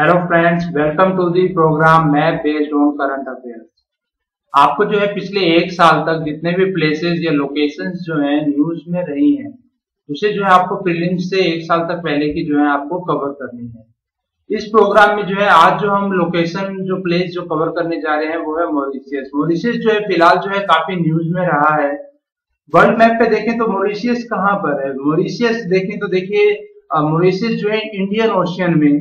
Hello friends, welcome to the program map based on current affairs. आपको जो है पिछले एक साल तक जितने भी प्लेसेस या लोकेशंस जो है न्यूज में रही हैं, उसे जो है आपको प्रीलिम्स से एक साल तक पहले की जो है आपको कवर करनी है। इस प्रोग्राम में जो है आज जो हम लोकेशन जो प्लेस जो कवर करने जा रहे हैं वो है मॉरिशियस। मॉरिशियस जो है फिलहाल जो है काफी न्यूज में रहा है। वर्ल्ड मैप पे देखें तो मॉरिशियस कहाँ पर है? मॉरिशियस देखें तो देखिए मॉरिशियस जो है इंडियन ओशियन में,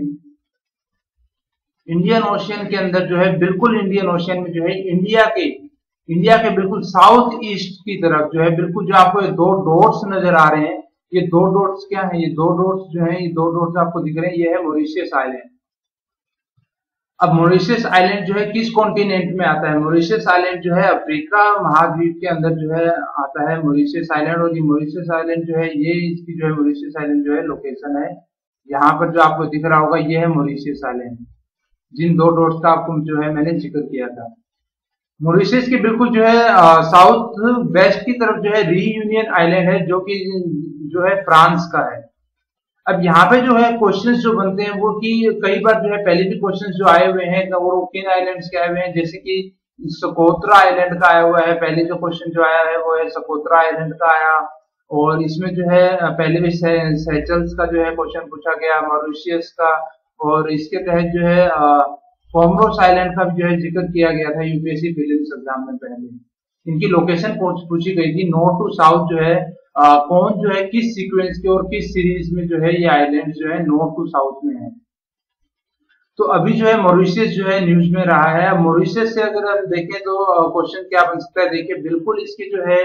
इंडियन ओशियन के अंदर जो है बिल्कुल इंडियन ओशियन में जो है इंडिया के बिल्कुल साउथ ईस्ट की तरफ जो है बिल्कुल जो आपको ये दो डॉट्स नजर आ रहे हैं, ये दो डॉट्स क्या है? ये दो डॉट्स जो है, ये दो डॉट्स आपको दिख रहे हैं, ये है मॉरिशियस आइलैंड। अब मॉरिशियस आइलैंड जो है किस कॉन्टिनेंट में आता है? मॉरिशियस आइलैंड जो है अफ्रीका महाद्वीप के अंदर जो है आता है मॉरिशियस आइलैंड। और ये मॉरिशियस आइलैंड जो है ये इसकी जो है मॉरिशियस आइलैंड जो है लोकेशन है। यहाँ पर जो आपको दिख रहा होगा ये है मॉरिशियस आइलैंड, जिन दो डॉट्स का आपको जो है मैंने जिक्र किया था। मॉरिशियस के बिल्कुल जो है साउथ वेस्ट की तरफ जो है रीयूनियन आइलैंड है, जो कि जो है फ्रांस का है। अब यहाँ पे जो है क्वेश्चंस जो बनते हैं वो कि कई बार जो है पहले भी क्वेश्चंस जो आए हुए हैं वो किन आइलैंड्स के आए हुए हैं, जैसे कि सोकोत्रा आइलैंड का आया हुआ है। पहले जो क्वेश्चन जो आया है वो है सोकोत्रा आइलैंड का आया, और इसमें जो है पहले भी सेचल्स का जो है क्वेश्चन पूछा गया, मॉरिशियस का, और इसके तहत जो है कोमोरोस आइलैंड का भी जो है जिक्र किया गया था यूपीएससी प्रीलिम्स एग्जाम में। पहले इनकी लोकेशन पूछी गई थी नॉर्थ टू साउथ जो है कौन जो है किस सीक्वेंस के और किस सीरीज में जो है ये आइलैंड जो है नॉर्थ टू साउथ में है। तो अभी जो है मॉरिशियस जो है न्यूज में रहा है। मॉरिशियस से अगर हम देखें तो क्वेश्चन क्या बन सकता है? देखिए बिल्कुल इसकी जो है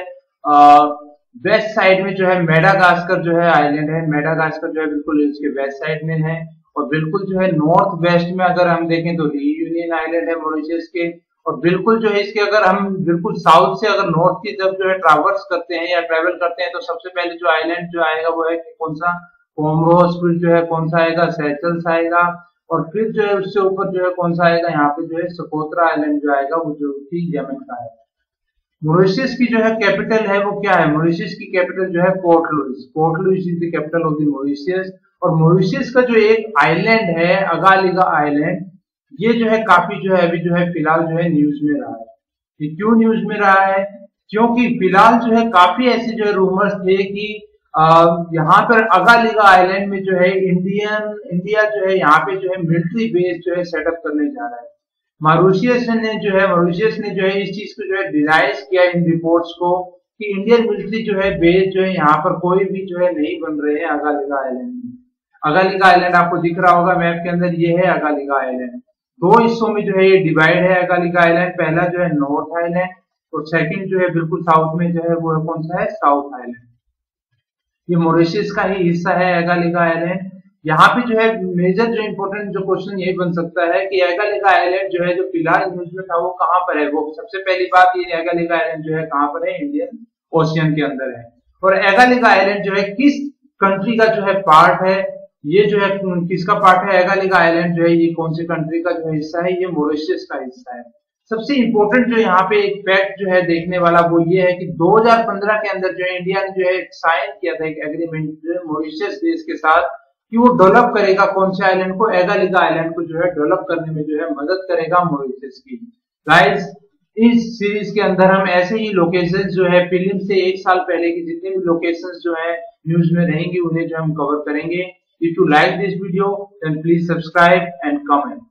वेस्ट साइड में जो है मेडागास्कर जो है आइलैंड है। मेडागास्कर जो है बिल्कुल इसके वेस्ट साइड में है, और बिल्कुल जो है नॉर्थ वेस्ट में अगर हम देखें तो रियूनियन आइलैंड है मॉरिशियस के। और बिल्कुल जो है इसके अगर हम बिल्कुल साउथ से अगर नॉर्थ की तरफ जो है ट्रैवर्स करते हैं या ट्रैवल करते हैं तो सबसे पहले जो आइलैंड जो आएगा वो है कौन सा? कोमोरोस। फिर जो है कौन सा आएगा? सेचल्स आएगा। और फिर जो है उससे ऊपर जो है कौन सा आएगा? यहाँ पे जो है सोकोत्रा आइलैंड जो आएगा वो जो कि यमन का है। मॉरिशियस की जो है कैपिटल है वो क्या है? मॉरिशियस की कैपिटल जो है Port Louis. Port Louis is the capital of the Mauritius. और मॉरिशियस का जो एक आइलैंड है अगालेगा आइलैंड, ये जो है काफी जो है अभी जो है फिलहाल जो है न्यूज में रहा है। ये क्यों न्यूज में रहा है? क्योंकि फिलहाल जो है काफी ऐसे जो है रूमर्स थे कि यहाँ पर अगालेगा आइलैंड में जो है इंडिया जो है यहाँ पे जो है मिलिट्री बेस जो है सेटअप करने जा रहा है। मॉरिशियस ने जो है इस चीज को जो है डिनाइज किया इन रिपोर्ट्स को कि इंडियन मिलिट्री जो है बेस जो है यहाँ पर कोई भी जो है नहीं बन रहे हैं अगालेगा आइलैंड में। अगालेगा आइलैंड आपको दिख रहा होगा मैप के अंदर, ये है अगालेगा आइलैंड। दो हिस्सों में जो है ये डिवाइड है अगालेगा आइलैंड। पहला जो है नॉर्थ आइलैंड और सेकंड जो है बिल्कुल साउथ में जो है वो है कौन सा है? South island. ये मॉरिशियस का ही हिस्सा है अगालेगा आइलैंड। यहाँ पे जो है मेजर जो इम्पोर्टेंट जो क्वेश्चन ये बन सकता है कि अगालेगा आइलैंड जो है जो फिलहाल न्यूज में था वो कहाँ पर है? वो सबसे पहली बात ये अगालेगा आइलैंड जो है कहाँ पर है? इंडियन ओशियन के अंदर है। और अगालेगा आइलैंड जो है किस कंट्री का जो है पार्ट है? ये जो है किसका पार्ट है? अगालेगा आइलैंड जो है ये कौन से कंट्री का जो हिस्सा है? ये मॉरिशियस का हिस्सा है। सबसे इंपॉर्टेंट जो यहाँ पे एक फैक्ट जो है देखने वाला वो ये है कि 2015 के अंदर जो है इंडिया ने जो है साइन किया था एक एग्रीमेंट मॉरिशियस देश के साथ कि वो डेवलप करेगा कौन से आइलैंड को? अगालेगा आइलैंड को जो है डेवलप करने में जो है मदद करेगा मॉरिशियस की। गाइस, इस सीरीज के अंदर हम ऐसे ही लोकेशंस जो है प्रीलिम से एक साल पहले की जितने भी लोकेशंस जो है न्यूज में रहेंगी उन्हें जो हम कवर करेंगे। If you like this video, then please subscribe and comment.